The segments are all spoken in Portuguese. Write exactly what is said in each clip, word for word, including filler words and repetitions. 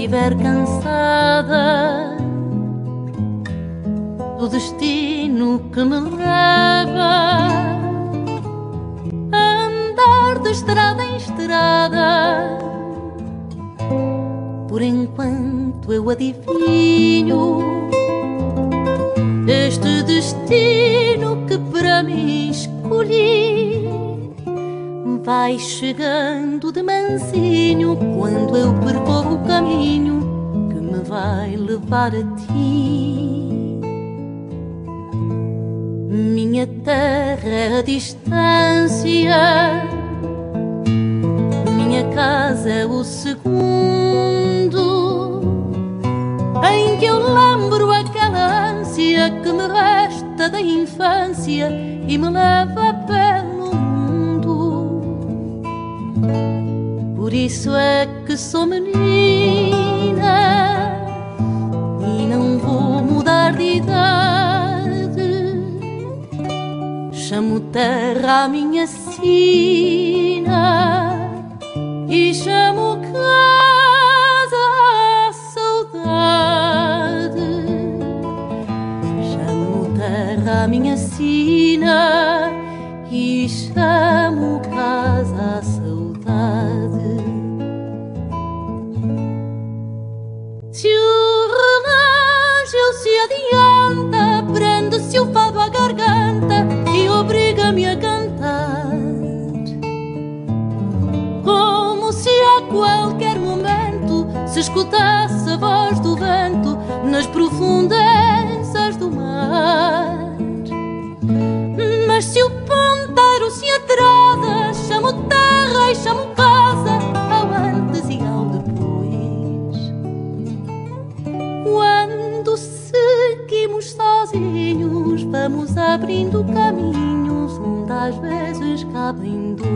estiver cansada do destino que me leva a andar de estrada em estrada, por enquanto eu adivinho este destino que para mim escolhi. Vai chegando de mansinho quando eu percorro o caminho que me vai levar a ti. Minha terra é a distância, minha casa é o segundo em que eu lembro aquela ânsia que me resta da infância e me leva pelo mundo. Por isso é que sou menina e não vou mudar de idade. Chamo terra a minha sina e chamo casa a saudade. Chamo terra a minha sina e chamo casa a saudade. Se o relógio se adianta, prende-se o fado à garganta e obriga-me a cantar. Qualquer momento se escutasse a voz do vento nas profundezas do mar. Mas se o ponteiro se atrasa, chamo terra e chamo casa ao antes e ao depois. Quando seguimos sozinhos, vamos abrindo caminhos onde às vezes cabem dois.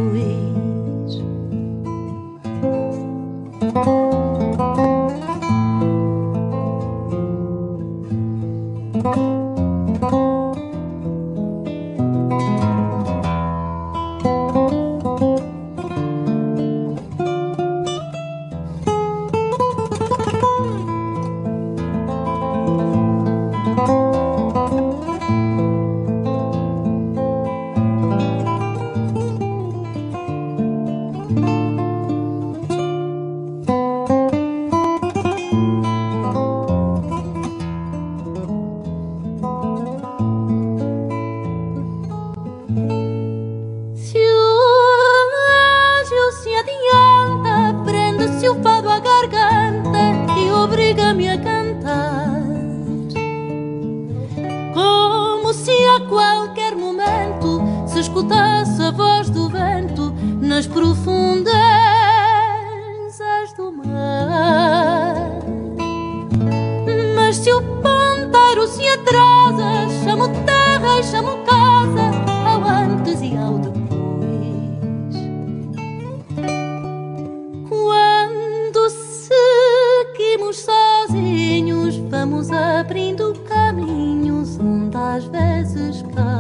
Sozinhos vamos abrindo caminhos onde às vezes cai.